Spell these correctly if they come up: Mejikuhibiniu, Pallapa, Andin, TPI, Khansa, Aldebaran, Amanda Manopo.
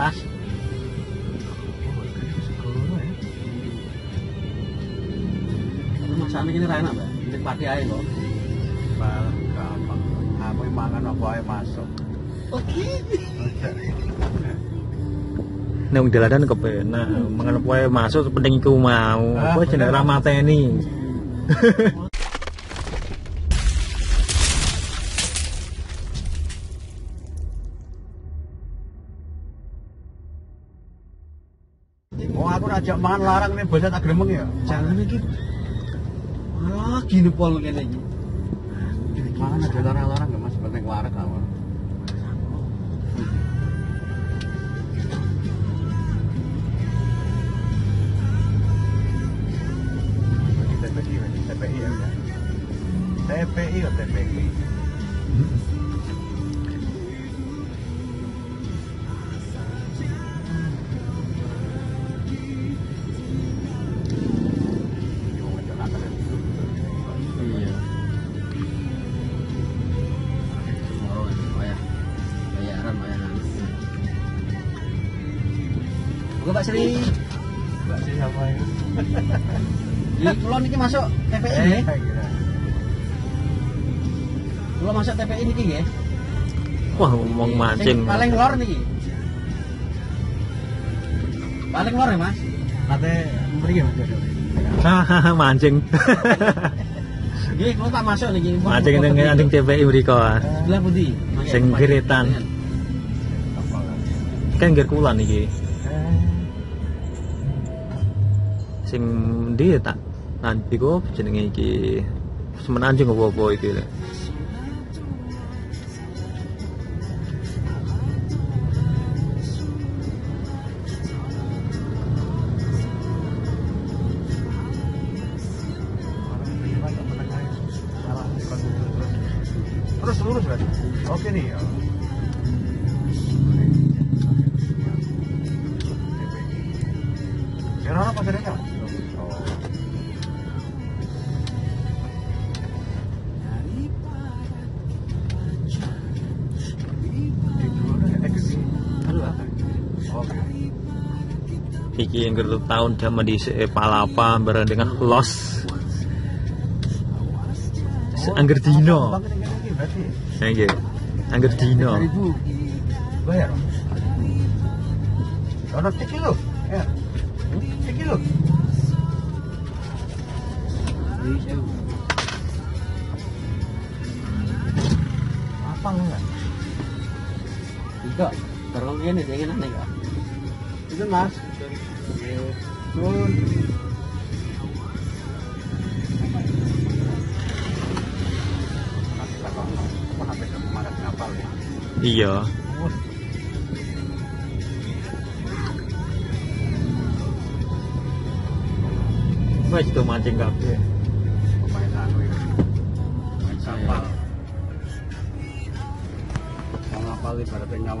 atas. Masaknya ini enak, Mbak. Ini pati aja loh. Gampang. Apa yang makan apa aja masuk. Oke. Nang dalanan kepenak, mangan apa aja masuk penting iku mau. Apa jenenge ra mateni. Aku ajak makan larang nih, biasa tak gremeng ya. Jangan iki. Malah gini pol kene iki. Makan ada larang-larang enggak Mas, penting warek awal. TPI. Mbak Sri. Mbak Sri apa ya? Ini kulon ini masuk TPI nggih. Kulon masuk TPI niki nggih. Wah, wong mancing. Paling lor niki. Paling lor ya, Mas. Kate mriki Mas. Hahaha, mancing. Nggih, kula tak masuk niki. Mancing ning TPI mriko. Sebelah pundi? Sing Geretan. Kan ngger kulon niki. Sing ndi tak nanti kok jenenge iki semenanjung opo-opo iki lho. Terus lurus kan? Oke nih. Kenapa pasarennya? Iki yang gertu tahun zaman di Pallapa berandeng los angger dino. Nggih. Angger dino. Bayar. Ono iki lho. Ya. Iki lho. Apa enggak? Tidak, terus ngene iki nang nek. Itu Mas. Iya. Wes to mancing kabeh. Pemain